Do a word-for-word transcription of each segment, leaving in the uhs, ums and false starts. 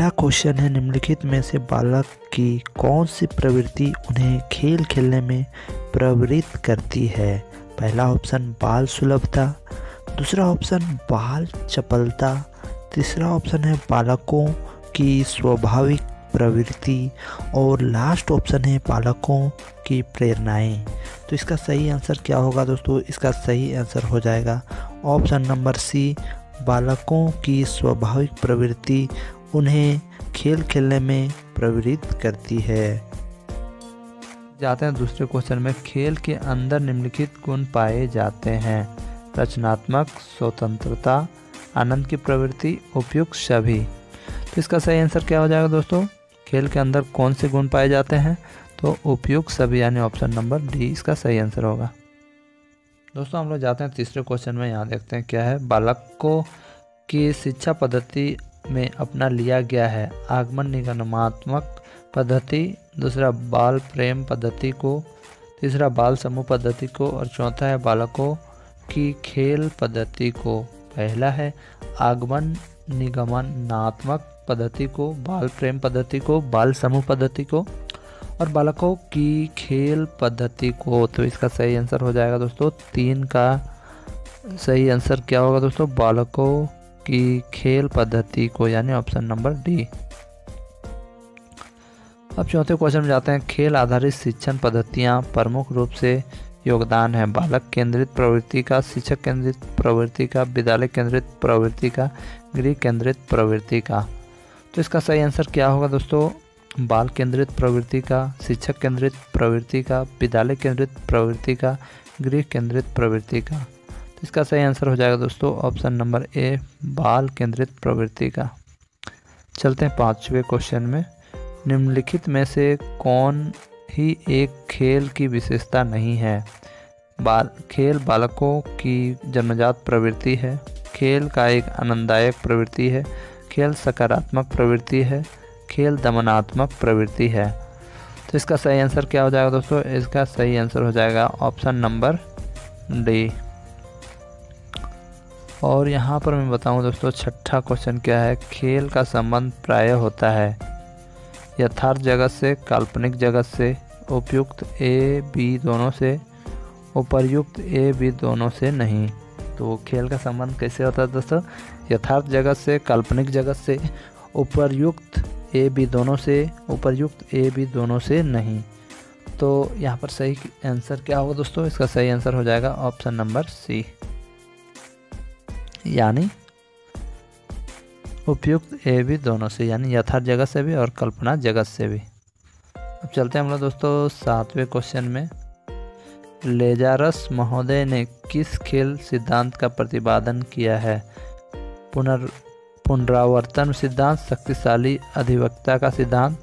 पहला क्वेश्चन है, निम्नलिखित में से बालक की कौन सी प्रवृत्ति उन्हें खेल खेलने में प्रवृत्त करती है। पहला ऑप्शन बाल सुलभता, दूसरा ऑप्शन बाल चपलता, तीसरा ऑप्शन है बालकों की स्वाभाविक प्रवृत्ति और लास्ट ऑप्शन है बालकों की प्रेरणाएं। तो इसका सही आंसर क्या होगा दोस्तों? इसका सही आंसर हो जाएगा ऑप्शन नंबर सी, बालकों की स्वाभाविक प्रवृत्ति उन्हें खेल खेलने में प्रवृत्त करती है। जाते हैं दूसरे क्वेश्चन में। खेल के अंदर निम्नलिखित गुण पाए जाते हैं: रचनात्मक, स्वतंत्रता, आनंद की प्रवृत्ति, उपयुक्त सभी। तो इसका सही आंसर क्या हो जाएगा दोस्तों? खेल के अंदर कौन से गुण पाए जाते हैं? तो उपयुक्त सभी, यानी ऑप्शन नंबर डी इसका सही आंसर होगा। दोस्तों हम लोग जाते हैं तीसरे क्वेश्चन में। यहाँ देखते हैं क्या है, बालक को की शिक्षा पद्धति में अपना लिया गया है: आगमन निगमात्मक पद्धति, दूसरा बाल प्रेम पद्धति को, तीसरा बाल समूह पद्धति को और चौथा है बालकों की खेल पद्धति को। पहला है आगमन निगमनात्मक पद्धति को, बाल प्रेम पद्धति को, बाल समूह पद्धति को और बालकों की खेल पद्धति को। तो इसका सही आंसर हो जाएगा दोस्तों तीन का सही आंसर क्या होगा दोस्तों? बालकों की खेल पद्धति को, यानी ऑप्शन नंबर डी। अब चौथे क्वेश्चन में जाते हैं। खेल आधारित शिक्षण पद्धतियाँ प्रमुख रूप से योगदान है: बालक केंद्रित प्रवृत्ति का, शिक्षक केंद्रित प्रवृत्ति का, विद्यालय केंद्रित प्रवृत्ति का, गृह केंद्रित प्रवृत्ति का। तो इसका सही आंसर क्या होगा दोस्तों? बाल केंद्रित प्रवृत्ति का, शिक्षक केंद्रित प्रवृत्ति का, विद्यालय केंद्रित प्रवृत्ति का, गृह केंद्रित प्रवृत्ति का। तो इसका सही आंसर हो जाएगा दोस्तों ऑप्शन नंबर ए, बाल केंद्रित प्रवृत्ति का। चलते हैं पाँचवें क्वेश्चन में। निम्नलिखित में से कौन ही एक खेल की विशेषता नहीं है? बाल खेल बालकों की जन्मजात प्रवृत्ति है, खेल का एक आनंददायक प्रवृत्ति है, खेल सकारात्मक प्रवृत्ति है, खेल दमनात्मक प्रवृत्ति है। तो इसका सही आंसर क्या हो जाएगा दोस्तों? इसका सही आंसर हो जाएगा ऑप्शन नंबर डी। और यहाँ पर मैं बताऊँ दोस्तों छठा क्वेश्चन क्या है, खेल का संबंध प्राय होता है यथार्थ जगत से, काल्पनिक जगत से, उपयुक्त ए बी दोनों से, उपर्युक्त ए बी दोनों से नहीं। तो खेल का संबंध कैसे होता है दोस्तों? यथार्थ जगत से, काल्पनिक जगत से, उपर्युक्त ए बी दोनों से, उपर्युक्त ए बी दोनों से नहीं। तो यहाँ पर सही आंसर क्या होगा दोस्तों? इसका सही आंसर हो जाएगा ऑप्शन नंबर सी, यानी उपयुक्त ए भी दोनों से, यानी यथार्थ जगत से भी और कल्पना जगत से भी। अब चलते हैं हम लोग दोस्तों सातवें क्वेश्चन में। लेजारस महोदय ने किस खेल सिद्धांत का प्रतिपादन किया है? पुनर पुनरावर्तन सिद्धांत, शक्तिशाली अधिवक्ता का सिद्धांत,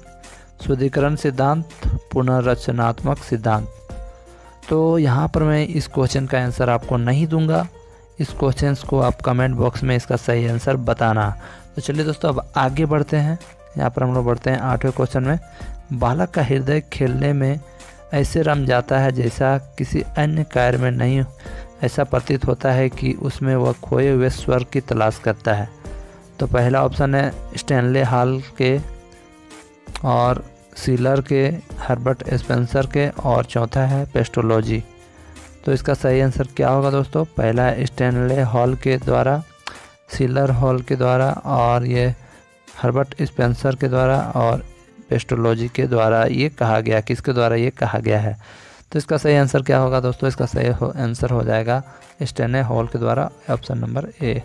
शुद्धिकरण सिद्धांत, पुनर्रचनात्मक सिद्धांत। तो यहाँ पर मैं इस क्वेश्चन का आंसर आपको नहीं दूंगा। इस क्वेश्चन को आप कमेंट बॉक्स में इसका सही आंसर बताना। तो चलिए दोस्तों अब आगे बढ़ते हैं। यहाँ पर हम लोग बढ़ते हैं आठवें क्वेश्चन में। बालक का हृदय खेलने में ऐसे रम जाता है जैसा किसी अन्य कार्य में नहीं, ऐसा प्रतीत होता है कि उसमें वह खोए हुए स्वर की तलाश करता है। तो पहला ऑप्शन है स्टैनले हॉल के और सीलर के, हर्बर्ट स्पेंसर के और चौथा है पेस्टोलॉजी। तो इसका सही आंसर क्या होगा दोस्तों? पहला स्टैनले हॉल के द्वारा, सीलर हॉल के द्वारा और ये हर्बर्ट स्पेंसर के द्वारा और पेस्टोलॉजी के द्वारा ये कहा गया, किसके द्वारा ये कहा गया है। तो इसका सही आंसर क्या होगा दोस्तों? इसका सही आंसर हो जाएगा स्टैनले हॉल के द्वारा, ऑप्शन नंबर ए।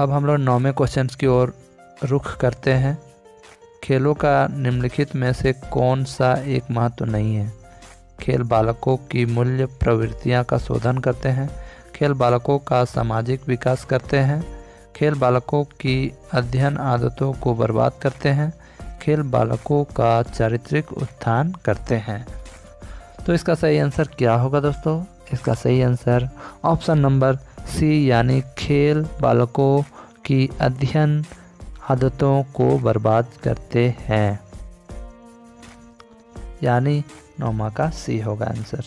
अब हम लोग नौवें क्वेश्चन की ओर रुख करते हैं। खेलों का निम्नलिखित में से कौन सा एक महत्व नहीं है? खेल बालकों की मूल्य प्रवृत्तियां का शोधन करते हैं, खेल बालकों का सामाजिक विकास करते हैं, खेल बालकों की अध्ययन आदतों को बर्बाद करते हैं, खेल बालकों का चारित्रिक उत्थान करते हैं। तो इसका सही आंसर क्या होगा दोस्तों? इसका सही आंसर ऑप्शन नंबर सी, यानी खेल बालकों की अध्ययन आदतों को बर्बाद करते हैं, यानी नौमा का सी होगा आंसर।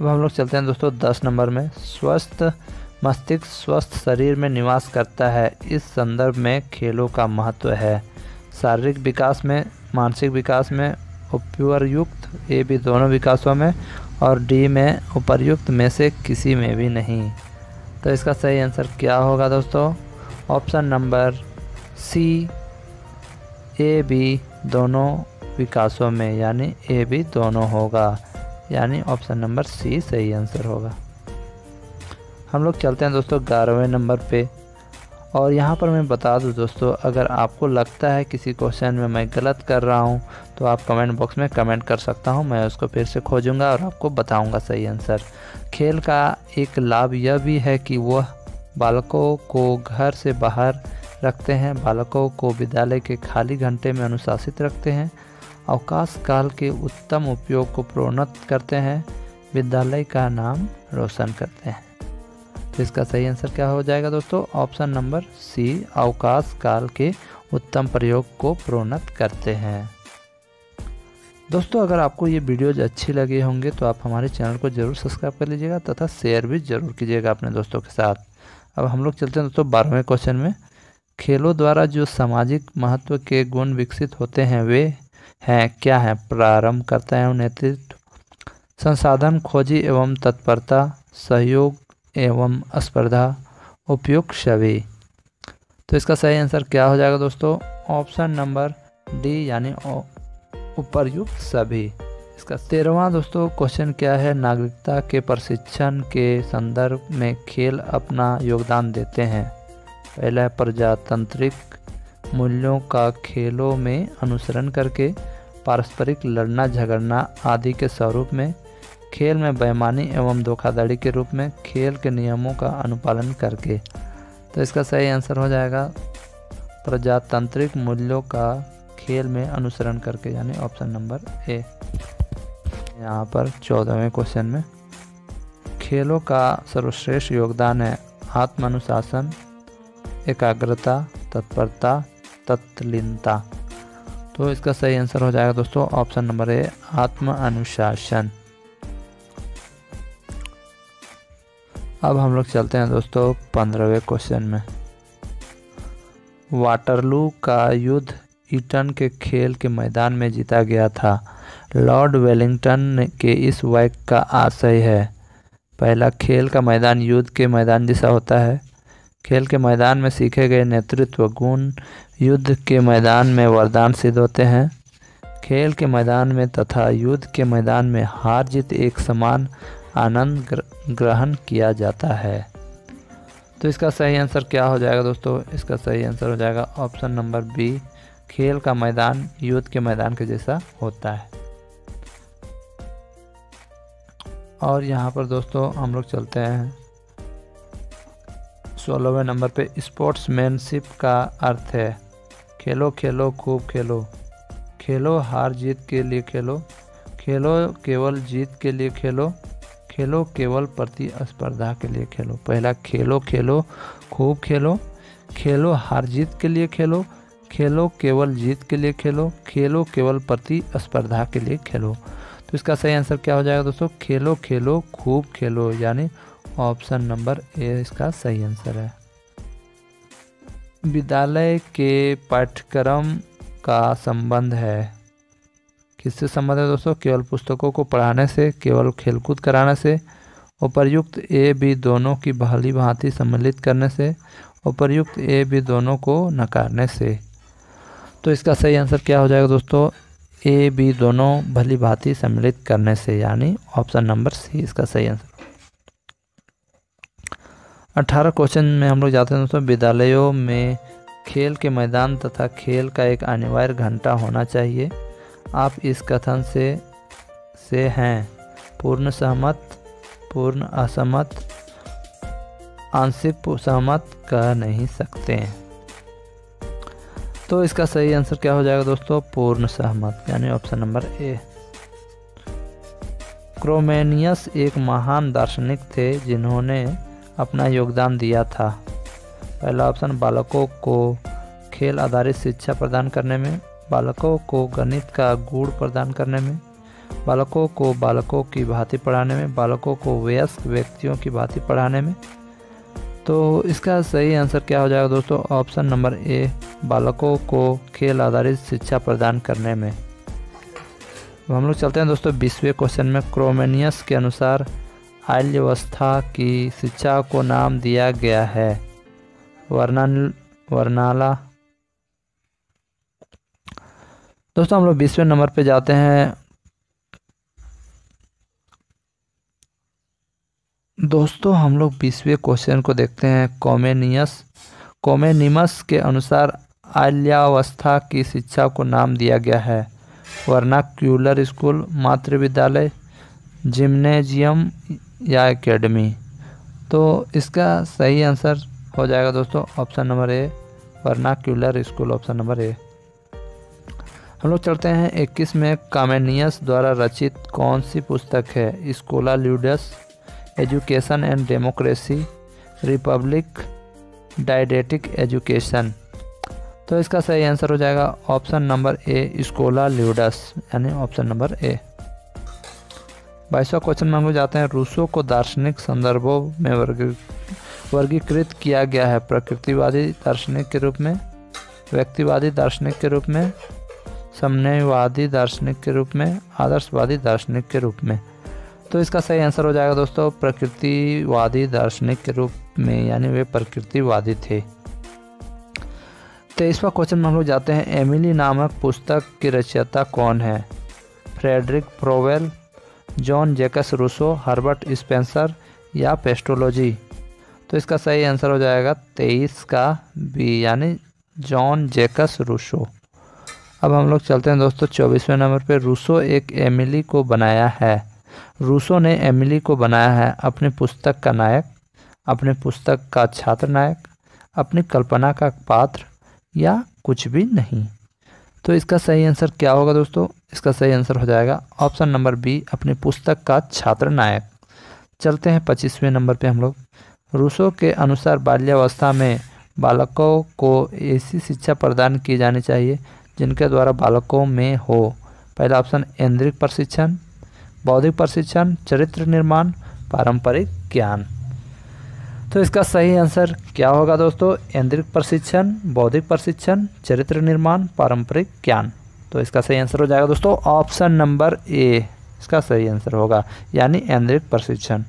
अब हम लोग चलते हैं दोस्तों दस नंबर में। स्वस्थ मस्तिष्क स्वस्थ शरीर में निवास करता है। इस संदर्भ में खेलों का महत्व है। शारीरिक विकास में, मानसिक विकास में उपयुक्त ए भी दोनों विकासों में और डी में उपयुक्त में से किसी में भी नहीं। तो इसका सही आंसर क्या होगा दोस्तों? Option number C, A B दोनों विकासों में, यानी ए बी दोनों होगा, यानी ऑप्शन नंबर सी सही आंसर होगा। हम लोग चलते हैं दोस्तों ग्यारहवें नंबर पे। और यहाँ पर मैं बता दूँ दोस्तों, अगर आपको लगता है किसी क्वेश्चन में मैं गलत कर रहा हूँ तो आप कमेंट बॉक्स में कमेंट कर सकता हूँ, मैं उसको फिर से खोजूँगा और आपको बताऊँगा सही आंसर। खेल का एक लाभ यह भी है कि वह बालकों को घर से बाहर रखते हैं, बालकों को विद्यालय के खाली घंटे में अनुशासित रखते हैं, अवकाश काल के उत्तम उपयोग को प्रोन्नत करते हैं, विद्यालय का नाम रोशन करते हैं। तो इसका सही आंसर क्या हो जाएगा दोस्तों? ऑप्शन नंबर सी, अवकाश काल के उत्तम प्रयोग को प्रोन्नत करते हैं। दोस्तों अगर आपको ये वीडियोज अच्छी लगी होंगे तो आप हमारे चैनल को जरूर सब्सक्राइब कर लीजिएगा तथा शेयर भी जरूर कीजिएगा अपने दोस्तों के साथ। अब हम लोग चलते हैं दोस्तों बारहवें क्वेश्चन में। खेलों द्वारा जो सामाजिक महत्व के गुण विकसित होते हैं वे हैं क्या हैं? प्रारंभ करता है, नेतृत्व, संसाधन खोजी एवं तत्परता, सहयोग एवं स्पर्धा, उपयुक्त छवि। तो इसका सही आंसर क्या हो जाएगा दोस्तों? ऑप्शन नंबर डी, यानी उपयुक्त सभी। इसका तेरहवां दोस्तों क्वेश्चन क्या है? नागरिकता के प्रशिक्षण के संदर्भ में खेल अपना योगदान देते हैं। पहला है प्रजातांत्रिक मूल्यों का खेलों में अनुसरण करके पारस्परिक लड़ना झगड़ना आदि के स्वरूप में, खेल में बेईमानी एवं धोखाधड़ी के रूप में, खेल के नियमों का अनुपालन करके। तो इसका सही आंसर हो जाएगा प्रजातांत्रिक मूल्यों का खेल में अनुसरण करके, यानी ऑप्शन नंबर ए। यहाँ पर चौदहवें क्वेश्चन में खेलों का सर्वश्रेष्ठ योगदान है आत्मानुशासन, एकाग्रता, तत्परता, तत्लीनता। तो इसका सही आंसर हो जाएगा दोस्तों ऑप्शन नंबर ए, आत्म अनुशासन। अब हम लोग चलते हैं दोस्तों पंद्रहवें क्वेश्चन में। वाटरलू का युद्ध ईटन के खेल के मैदान में जीता गया था। लॉर्ड वेलिंगटन के इस वाक्य का आशय है। पहला, खेल का मैदान युद्ध के मैदान जैसा होता है। खेल के मैदान में सीखे गए नेतृत्व गुण युद्ध के मैदान में वरदान सिद्ध होते हैं। खेल के मैदान में तथा युद्ध के मैदान में हार जीत एक समान आनंद ग्रहण किया जाता है। तो इसका सही आंसर क्या हो जाएगा दोस्तों? इसका सही आंसर हो जाएगा ऑप्शन नंबर बी, खेल का मैदान युद्ध के मैदान के जैसा होता है। और यहाँ पर दोस्तों हम लोग चलते हैं सोलहवें नंबर पे। स्पोर्ट्समैनशिप का अर्थ है खेलो, खेलो, खूब खेलो, खेलो हार जीत के लिए खेलो, खेलो केवल जीत के लिए खेलो, खेलो केवल प्रतिस्पर्धा के लिए खेलो। पहला, खेलो, खेलो, खूब खेलो, खेलो हार जीत के लिए खेलो, खेलो केवल जीत के लिए खेलो, खेलो केवल प्रतिस्पर्धा के लिए खेलो। तो इसका सही आंसर क्या हो जाएगा दोस्तों? खेलो, खेलो, खूब खेलो, यानी ऑप्शन नंबर ए इसका सही आंसर है। विद्यालय के पाठ्यक्रम का संबंध है, किससे संबंध है दोस्तों? केवल पुस्तकों को पढ़ाने से, केवल खेलकूद कराने से, उपर्युक्त ए बी दोनों की भली भांति सम्मिलित करने से, उपर्युक्त ए बी दोनों को नकारने से। तो इसका सही आंसर क्या हो जाएगा दोस्तों? ए बी दोनों भली भांति सम्मिलित करने से, यानी ऑप्शन नंबर सी इसका सही आंसर। अठारह क्वेश्चन में हम लोग जाते हैं दोस्तों। विद्यालयों में खेल के मैदान तथा खेल का एक अनिवार्य घंटा होना चाहिए, आप इस कथन से से हैं? पूर्ण सहमत, पूर्ण असहमत, आंशिक सहमत कह नहीं सकते। तो इसका सही आंसर क्या हो जाएगा दोस्तों? पूर्ण सहमत, यानी ऑप्शन नंबर ए। क्रोमेनियस एक महान दार्शनिक थे जिन्होंने अपना योगदान दिया था। पहला ऑप्शन, बालकों को खेल आधारित शिक्षा प्रदान करने में, बालकों को गणित का गुण प्रदान करने में, बालकों को बालकों की भांति पढ़ाने में, बालकों को वयस्क व्यक्तियों की भांति पढ़ाने में, तो इसका सही आंसर क्या हो जाएगा दोस्तों? ऑप्शन नंबर ए, बालकों को खेल आधारित शिक्षा प्रदान करने में। हम लोग चलते हैं दोस्तों बीसवें क्वेश्चन में। क्रोमेनियस के अनुसार आल्यवस्था की शिक्षा को नाम दिया गया है। वर्णा वर्णाला। दोस्तों हम लोग बीसवें नंबर पे जाते हैं। दोस्तों हम लोग बीसवें क्वेश्चन को देखते हैं। कोमेनियस कोमेनिमस के अनुसार आल्यावस्था की शिक्षा को नाम दिया गया है। वर्नाक्यूलर स्कूल, मातृ विद्यालय, जिम्नेजियम या एकेडमी। तो इसका सही आंसर हो जाएगा दोस्तों option number A, vernacular school, option number A. हम लोग चलते हैं इक्कीस में। कामेनियस द्वारा रचित कौन सी पुस्तक है? Schola Ludus, education and democracy, republic, didactic education. तो इसका सही आंसर हो जाएगा ऑप्शन नंबर ए, स्कोला ल्यूडस, यानी ऑप्शन नंबर ए। बाईसवां क्वेश्चन में हम लोग जाते हैं। रूसो को दार्शनिक संदर्भों में वर्गीकृत किया गया है। प्रकृतिवादी दार्शनिक के रूप में, व्यक्तिवादी दार्शनिक के रूप में, समन्वयवादी दार्शनिक के रूप में, आदर्शवादी दार्शनिक के रूप में। तो इसका सही आंसर हो जाएगा दोस्तों प्रकृतिवादी दार्शनिक के रूप में, यानी वे प्रकृतिवादी थे। तेईसवा क्वेश्चन में हम लोग जाते हैं। एमिली नामक पुस्तक की रचयिता कौन है? Friedrich Froebel, John Jacques Rousseau, Herbert Spencer या पेस्टोलॉजी। तो इसका सही आंसर हो जाएगा तेईस का बी, यानी जॉन जैक्स रूसो। अब हम लोग चलते हैं दोस्तों चौबीसवें नंबर पर। रूसो एक एमिली को बनाया है। रूसो ने एमिली को बनाया है अपनी पुस्तक का नायक, अपने पुस्तक का छात्र नायक, अपनी कल्पना का पात्र, या कुछ भी नहीं। तो इसका सही आंसर क्या होगा दोस्तों? इसका सही आंसर हो जाएगा ऑप्शन नंबर बी, अपनी पुस्तक का छात्र नायक। चलते हैं पच्चीसवें नंबर पे हम लोग। रूसो के अनुसार बाल्यावस्था में बालकों को ऐसी शिक्षा प्रदान की जानी चाहिए जिनके द्वारा बालकों में हो, पहला ऑप्शन ऐंद्रिक प्रशिक्षण, बौद्धिक प्रशिक्षण, चरित्र निर्माण, पारंपरिक ज्ञान। तो इसका सही आंसर क्या होगा दोस्तों? ऐंद्रिक प्रशिक्षण, बौद्धिक प्रशिक्षण, चरित्र निर्माण, पारंपरिक ज्ञान। तो इसका सही आंसर हो जाएगा दोस्तों ऑप्शन नंबर ए, इसका सही आंसर होगा, यानी ऐंद्रिक प्रशिक्षण।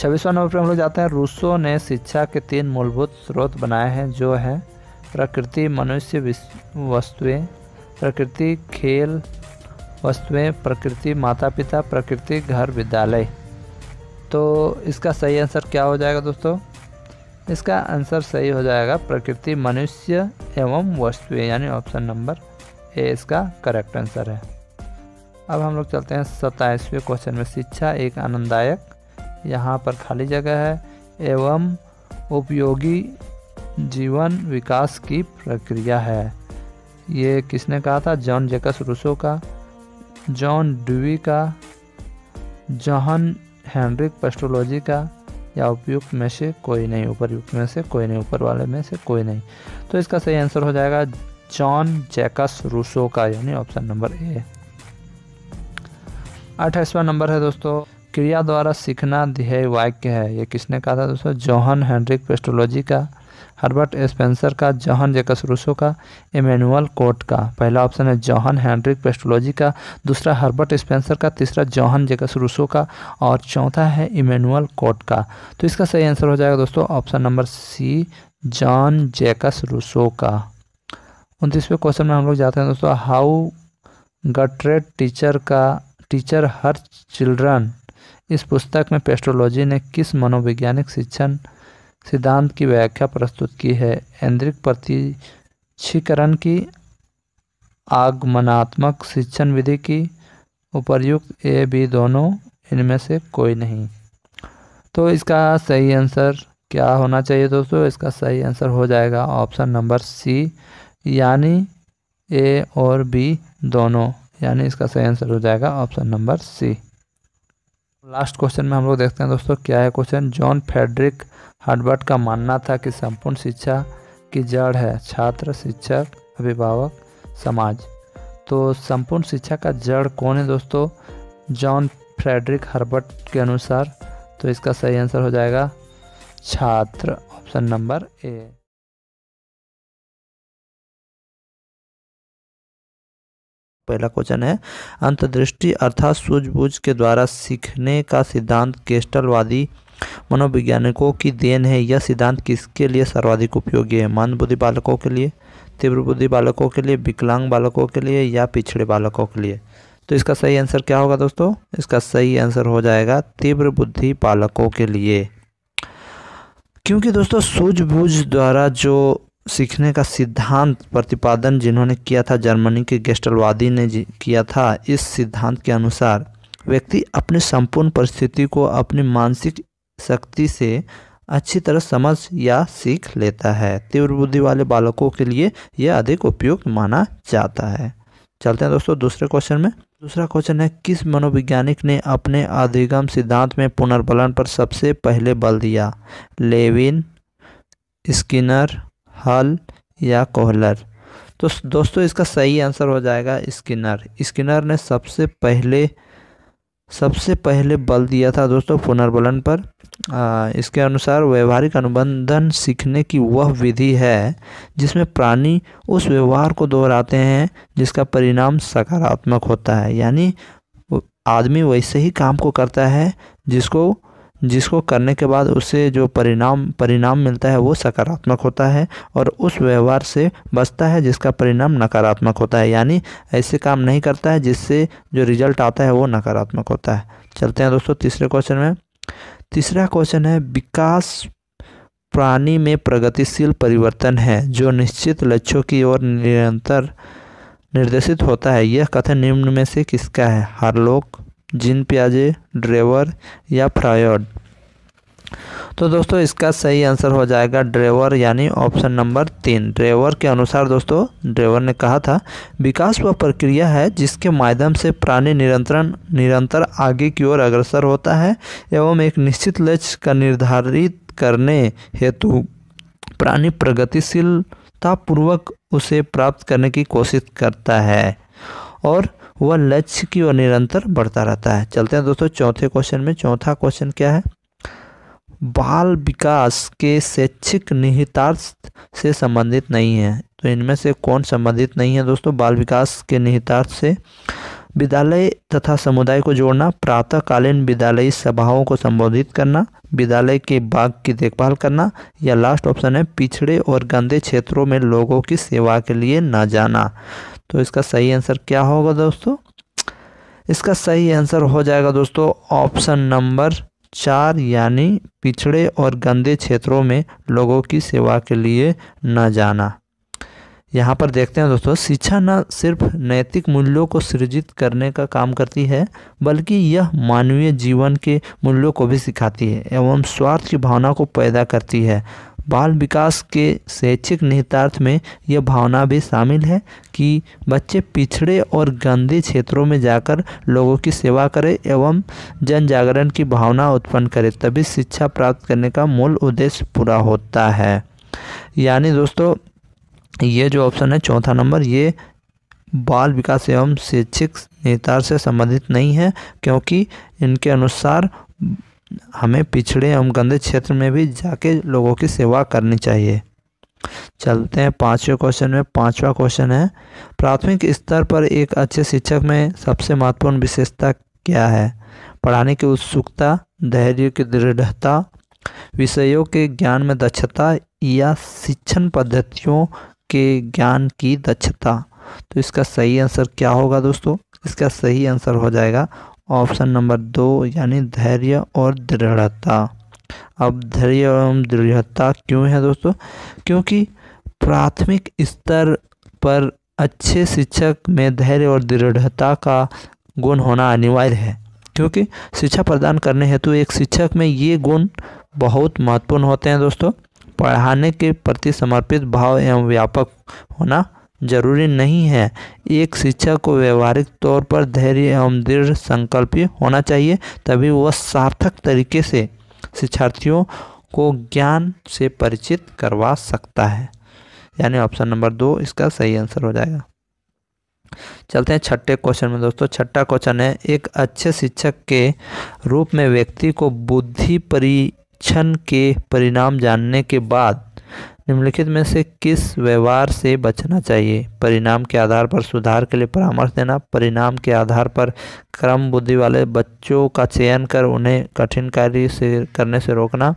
छब्बीसवां नंबर पर हम लोग जाते हैं। रूसो ने शिक्षा के तीन मूलभूत स्रोत बनाए हैं, जो है प्रकृति, मनुष्य वस्तुएँ, प्रकृति खेल वस्तुएं, प्रकृति माता पिता, प्रकृति घर विद्यालय। तो इसका सही आंसर क्या हो जाएगा दोस्तों? इसका आंसर सही हो जाएगा प्रकृति मनुष्य एवं वस्तुएं, यानी ऑप्शन नंबर ए इसका करेक्ट आंसर है। अब हम लोग चलते हैं सत्ताईसवें क्वेश्चन में। शिक्षा एक आनंददायक, यहाँ पर खाली जगह है, एवं उपयोगी जीवन विकास की प्रक्रिया है। ये किसने कहा था? जॉन जैक्स रूसो का, जॉन ड्यूई का, जॉहन हेनरिक पेस्टोलॉजी का, या उपयुक्त में से कोई नहीं, उपरयुक्त में से कोई नहीं, ऊपर वाले में से कोई नहीं। तो इसका सही आंसर हो जाएगा जॉन जैक्स रूसो का, यानी ऑप्शन नंबर ए। अट्ठाईसवां नंबर है दोस्तों। क्रिया द्वारा सीखना ध्येय वाक्य है। ये किसने कहा था दोस्तों? जॉहन हेनरिक पेस्टोलॉजी का, हर्बर्ट स्पेंसर का, जॉहन जैक्स रूसो का, इमैनुअल कांट का। पहला ऑप्शन है जॉहन हेनरिक पेस्टोलॉजी का, दूसरा हर्बर्ट स्पेंसर का, तीसरा जॉहन जैक्स रूसो का, और चौथा है इमैनुअल कांट का। तो इसका सही आंसर हो जाएगा दोस्तों option number C, John Jacques Rousseau का। उनतीसवें क्वेश्चन में हम लोग जाते हैं दोस्तों। हाउ गटरेट टीचर का टीचर हर चिल्ड्रन, इस पुस्तक में पेस्टोलॉजी ने किस मनोवैज्ञानिक शिक्षण सिद्धांत की व्याख्या प्रस्तुत की है? ऐंद्रिक प्रशिक्षण की, आगमनात्मक शिक्षण विधि की, उपर्युक्त ए बी दोनों, इनमें से कोई नहीं। तो इसका सही आंसर क्या होना चाहिए दोस्तों? इसका सही आंसर हो जाएगा ऑप्शन नंबर सी, यानी ए और बी दोनों, यानी इसका सही आंसर हो जाएगा option number C. Last question में हम लोग देखते हैं दोस्तों क्या है क्वेश्चन। जॉन फ्रेडरिक हर्बर्ट का मानना था कि संपूर्ण शिक्षा की जड़ है छात्र, शिक्षक, अभिभावक, समाज। तो संपूर्ण शिक्षा का जड़ कौन है दोस्तों? जॉन फ्रेडरिक हर्बर्ट के अनुसार। तो इसका सही आंसर हो जाएगा छात्र ऑप्शन नंबर ए। पहला क्वेश्चन है अंतर्दृष्टि अर्थात सूझबूझ के द्वारा सीखने का सिद्धांत गेस्टलवादी मनोवैज्ञानिकों की देन है। यह सिद्धांत किसके लिए सर्वाधिक उपयोगी है? मंदबुद्धि बालकों के लिए, तीव्र बुद्धि बालकों के लिए, विकलांग बालकों के लिए या पिछड़े बालकों के लिए? तो इसका सही आंसर क्या होगा दोस्तों? इसका सही आंसर हो जाएगा तीव्र बुद्धि बालकों के लिए, क्योंकि दोस्तों सूझबूझ द्वारा जो सीखने का सिद्धांत प्रतिपादन जिन्होंने किया था जर्मनी के गेस्टलवादी ने किया था। इस सिद्धांत के अनुसार व्यक्ति अपनी संपूर्ण परिस्थिति को अपनी मानसिक शक्ति से अच्छी तरह समझ या सीख लेता है। तीव्र बुद्धि वाले बालकों के लिए यह अधिक उपयुक्त माना जाता है। चलते हैं दोस्तों दूसरे क्वेश्चन में। दूसरा क्वेश्चन है किस मनोवैज्ञानिक ने अपने अधिगम सिद्धांत में पुनर्बलन पर सबसे पहले बल दिया? लेविन, स्किनर, हल या कोहलर? तो दोस्तों इसका सही आंसर हो जाएगा स्किनर। स्किनर ने सबसे पहले सबसे पहले बल दिया था दोस्तों पुनर्बलन पर। आ, इसके अनुसार व्यवहारिक अनुबंधन सीखने की वह विधि है जिसमें प्राणी उस व्यवहार को दोहराते हैं जिसका परिणाम सकारात्मक होता है। यानी आदमी वैसे ही काम को करता है जिसको जिसको करने के बाद उसे जो परिणाम परिणाम मिलता है वो सकारात्मक होता है, और उस व्यवहार से बचता है जिसका परिणाम नकारात्मक होता है। यानी ऐसे काम नहीं करता है जिससे जो रिजल्ट आता है वो नकारात्मक होता है। चलते हैं दोस्तों तीसरे क्वेश्चन में। तीसरा क्वेश्चन है विकास प्राणी में प्रगतिशील परिवर्तन है जो निश्चित लक्ष्यों की ओर निरंतर निर्देशित होता है। यह कथन निम्न में से किसका है? हार्लोक, जीन पियाजे, ड्रेवर या फ्रायड? तो दोस्तों इसका सही आंसर हो जाएगा ड्रेवर, यानी ऑप्शन नंबर तीन। ड्रेवर के अनुसार दोस्तों ड्रेवर ने कहा था विकास वह प्रक्रिया है जिसके माध्यम से प्राणी निरंतर निरंतर आगे की ओर अग्रसर होता है एवं एक निश्चित लक्ष्य का निर्धारित करने हेतु प्राणी प्रगतिशीलतापूर्वक उसे प्राप्त करने की कोशिश करता है और वह लक्ष्य की ओर निरंतर बढ़ता रहता है। चलते हैं दोस्तों चौथे क्वेश्चन में। चौथा क्वेश्चन क्या है? बाल विकास के शैक्षिक निहितार्थ से संबंधित नहीं है। तो इनमें से कौन संबंधित नहीं है दोस्तों बाल विकास के निहितार्थ से? विद्यालय तथा समुदाय को जोड़ना, प्रातःकालीन विद्यालयी सभाओं को संबोधित करना, विद्यालय के बाग की देखभाल करना या लास्ट ऑप्शन है पिछड़े और गंदे क्षेत्रों में लोगों की सेवा के लिए न जाना? तो इसका सही आंसर क्या होगा दोस्तों? इसका सही आंसर हो जाएगा दोस्तों ऑप्शन नंबर चार, यानी पिछड़े और गंदे क्षेत्रों में लोगों की सेवा के लिए न जाना। यहाँ पर देखते हैं दोस्तों शिक्षा न सिर्फ नैतिक मूल्यों को सृजित करने का काम करती है बल्कि यह मानवीय जीवन के मूल्यों को भी सिखाती है एवं स्वार्थ की भावना को पैदा करती है। बाल विकास के शैक्षिक निहितार्थ में यह भावना भी शामिल है कि बच्चे पिछड़े और गंदे क्षेत्रों में जाकर लोगों की सेवा करें एवं जन जागरण की भावना उत्पन्न करें, तभी शिक्षा प्राप्त करने का मूल उद्देश्य पूरा होता है। यानी दोस्तों ये जो ऑप्शन है चौथा नंबर, ये बाल विकास एवं शैक्षिक निहितार्थ से संबंधित नहीं है, क्योंकि इनके अनुसार हमें पिछड़े एवं गंदे क्षेत्र में भी जाके लोगों की सेवा करनी चाहिए। चलते हैं पांचवें क्वेश्चन में। पांचवा क्वेश्चन है प्राथमिक स्तर पर एक अच्छे शिक्षक में सबसे महत्वपूर्ण विशेषता क्या है? पढ़ाने की उत्सुकता, धैर्य की दृढ़ता, विषयों के ज्ञान में दक्षता या शिक्षण पद्धतियों के ज्ञान की दक्षता? तो इसका सही आंसर क्या होगा दोस्तों? इसका सही आंसर हो जाएगा ऑप्शन नंबर दो, यानी धैर्य और दृढ़ता। अब धैर्य एवं दृढ़ता क्यों है दोस्तों? क्योंकि प्राथमिक स्तर पर अच्छे शिक्षक में धैर्य और दृढ़ता का गुण होना अनिवार्य है, क्योंकि शिक्षा प्रदान करने हेतु एक शिक्षक में ये गुण बहुत महत्वपूर्ण होते हैं। दोस्तों पढ़ाने के प्रति समर्पित भाव एवं व्यापक होना जरूरी नहीं है। एक शिक्षक को व्यवहारिक तौर पर धैर्य एवं दृढ़ संकल्पी होना चाहिए, तभी वह सार्थक तरीके से शिक्षार्थियों को ज्ञान से परिचित करवा सकता है। यानी ऑप्शन नंबर दो इसका सही आंसर हो जाएगा। चलते हैं छठे क्वेश्चन में दोस्तों। छठा क्वेश्चन है एक अच्छे शिक्षक के रूप में व्यक्ति को बुद्धि परि परीक्षण के परिणाम जानने के बाद निम्नलिखित में से किस व्यवहार से बचना चाहिए? परिणाम के आधार पर सुधार के लिए परामर्श देना, परिणाम के आधार पर क्रम बुद्धि वाले बच्चों का चयन कर उन्हें कठिन कार्य से करने से रोकना।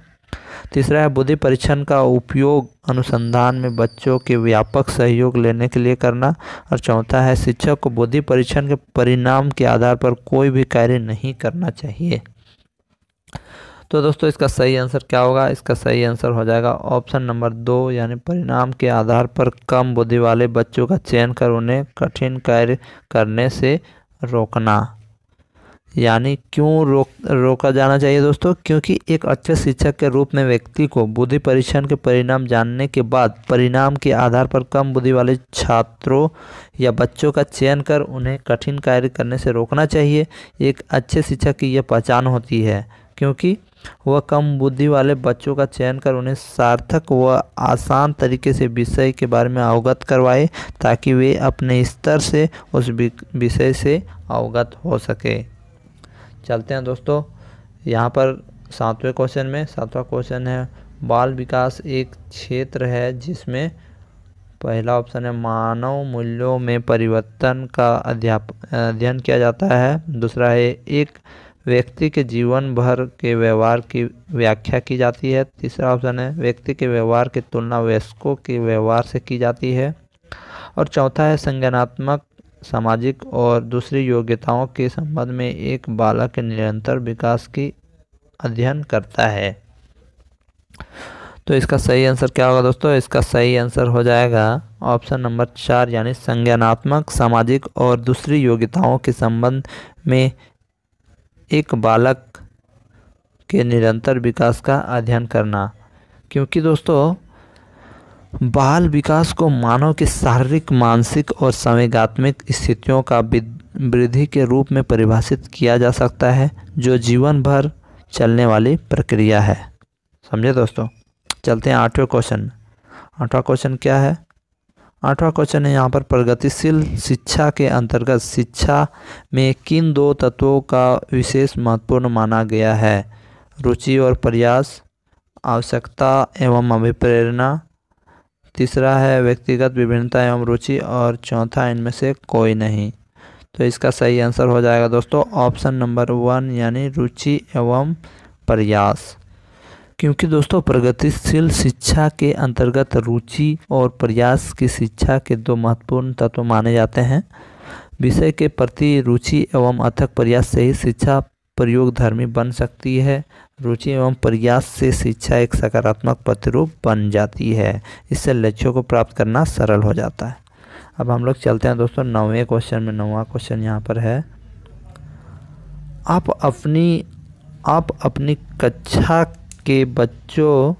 तीसरा है बुद्धि परीक्षण का उपयोग अनुसंधान में बच्चों के व्यापक सहयोग लेने के लिए करना। और चौथा है शिक्षक को बुद्धि परीक्षण के परिणाम के आधार पर कोई भी कार्य नहीं करना चाहिए। तो दोस्तों इसका सही आंसर क्या होगा? इसका सही आंसर हो जाएगा ऑप्शन नंबर दो, यानी परिणाम के आधार पर कम बुद्धि वाले बच्चों का चयन कर उन्हें कठिन कार्य करने से रोकना। यानी क्यों रोक रोका जाना चाहिए दोस्तों? क्योंकि एक अच्छे शिक्षक के रूप में व्यक्ति को बुद्धि परीक्षण के परिणाम जानने के बाद परिणाम के आधार पर कम बुद्धि वाले छात्रों या बच्चों का चयन कर उन्हें कठिन कार्य करने से रोकना चाहिए। एक अच्छे शिक्षक की यह पहचान होती है, क्योंकि वह कम बुद्धि वाले बच्चों का चयन कर उन्हें सार्थक व आसान तरीके से विषय के बारे में अवगत करवाए, ताकि वे अपने स्तर से उस विषय से अवगत हो सके। चलते हैं दोस्तों यहाँ पर सातवें क्वेश्चन में। सातवां क्वेश्चन है, बाल विकास एक क्षेत्र है जिसमें पहला ऑप्शन है मानव मूल्यों में परिवर्तन का अध्ययन किया जाता है। दूसरा है एक व्यक्ति के जीवन भर के व्यवहार की व्याख्या की जाती है। तीसरा ऑप्शन है व्यक्ति के व्यवहार की तुलना वयस्कों के व्यवहार से की जाती है। और चौथा है संज्ञानात्मक, सामाजिक और दूसरी योग्यताओं के संबंध में एक बालक के निरंतर विकास की अध्ययन करता है। तो इसका सही आंसर क्या होगा दोस्तों? इसका सही आंसर हो जाएगा ऑप्शन नंबर चार, यानी संज्ञानात्मक, सामाजिक और दूसरी योग्यताओं के संबंध में एक बालक के निरंतर विकास का अध्ययन करना। क्योंकि दोस्तों बाल विकास को मानव के शारीरिक, मानसिक और संवेगात्मक स्थितियों का वृद्धि के रूप में परिभाषित किया जा सकता है, जो जीवन भर चलने वाली प्रक्रिया है। समझे दोस्तों? चलते हैं आठवें क्वेश्चन। आठवां क्वेश्चन क्या है? आठवां क्वेश्चन है यहाँ पर प्रगतिशील शिक्षा के अंतर्गत शिक्षा में किन दो तत्वों का विशेष महत्वपूर्ण माना गया है? रुचि और प्रयास, आवश्यकता एवं अभिप्रेरणा। तीसरा है व्यक्तिगत विभिन्नता एवं रुचि। और चौथा इनमें से कोई नहीं। तो इसका सही आंसर हो जाएगा दोस्तों ऑप्शन नंबर वन, यानी रुचि एवं प्रयास। क्योंकि दोस्तों प्रगतिशील शिक्षा के अंतर्गत रुचि और प्रयास की शिक्षा के दो महत्वपूर्ण तत्व माने जाते हैं। विषय के प्रति रुचि एवं अथक प्रयास से ही शिक्षा प्रयोगधर्मी बन सकती है। रुचि एवं प्रयास से शिक्षा एक सकारात्मक प्रतिरूप बन जाती है। इससे लक्ष्यों को प्राप्त करना सरल हो जाता है। अब हम लोग चलते हैं दोस्तों नौवें क्वेश्चन में। नौवां क्वेश्चन यहाँ पर है, आप अपनी आप अपनी कक्षा के बच्चों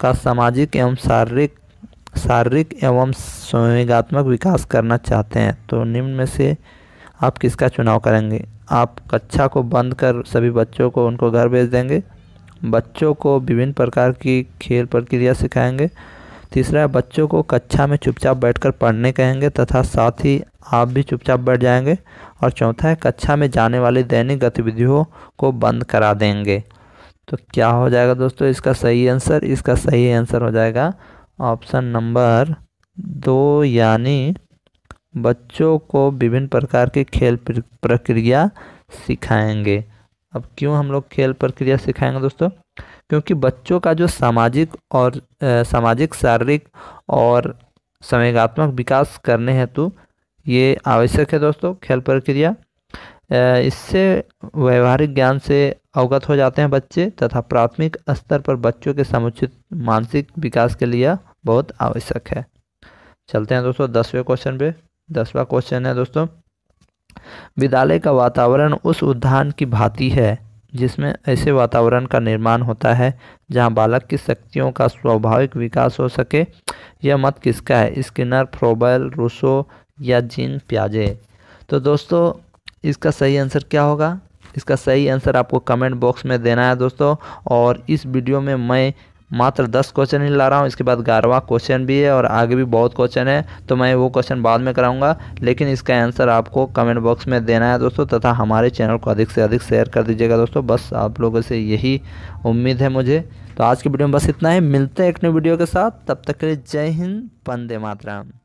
का सामाजिक एवं शारीरिक शारीरिक एवं संवेगात्मक विकास करना चाहते हैं, तो निम्न में से आप किसका चुनाव करेंगे? आप कक्षा को बंद कर सभी बच्चों को उनको घर भेज देंगे, बच्चों को विभिन्न प्रकार की खेल प्रक्रिया सिखाएंगे। तीसरा है बच्चों को कक्षा में चुपचाप बैठकर पढ़ने कहेंगे तथा साथ ही आप भी चुपचाप बैठ जाएंगे। और चौथा है कक्षा में जाने वाली दैनिक गतिविधियों को बंद करा देंगे। तो क्या हो जाएगा दोस्तों इसका सही आंसर? इसका सही आंसर हो जाएगा ऑप्शन नंबर दो, यानी बच्चों को विभिन्न प्रकार के खेल प्रक्रिया सिखाएंगे। अब क्यों हम लोग खेल प्रक्रिया सिखाएंगे दोस्तों? क्योंकि बच्चों का जो सामाजिक और सामाजिक, शारीरिक और संवेगात्मक विकास करने हेतु ये आवश्यक है दोस्तों खेल प्रक्रिया। इससे व्यवहारिक ज्ञान से अवगत हो जाते हैं बच्चे तथा प्राथमिक स्तर पर बच्चों के समुचित मानसिक विकास के लिए बहुत आवश्यक है। चलते हैं दोस्तों दसवें क्वेश्चन पे। दसवां क्वेश्चन है दोस्तों, विद्यालय का वातावरण उस उद्यान की भांति है जिसमें ऐसे वातावरण का निर्माण होता है जहां बालक की शक्तियों का स्वाभाविक विकास हो सके। यह मत किसका है? स्किनर, फ्रोबेल, रूसो या जीन पियाजे। तो दोस्तों इसका सही आंसर क्या होगा? इसका सही आंसर आपको कमेंट बॉक्स में देना है दोस्तों। और इस वीडियो में मैं मात्र दस क्वेश्चन ही ला रहा हूँ। इसके बाद ग्यारहवां क्वेश्चन भी है और आगे भी बहुत क्वेश्चन है, तो मैं वो क्वेश्चन बाद में कराऊंगा, लेकिन इसका आंसर आपको कमेंट बॉक्स में देना है दोस्तों, तथा हमारे चैनल को अधिक से अधिक शेयर कर दीजिएगा दोस्तों। बस आप लोगों से यही उम्मीद है मुझे। तो आज की वीडियो में बस इतना ही, मिलते हैं एक नई वीडियो के साथ, तब तक के लिए जय हिंद, वंदे मातरम।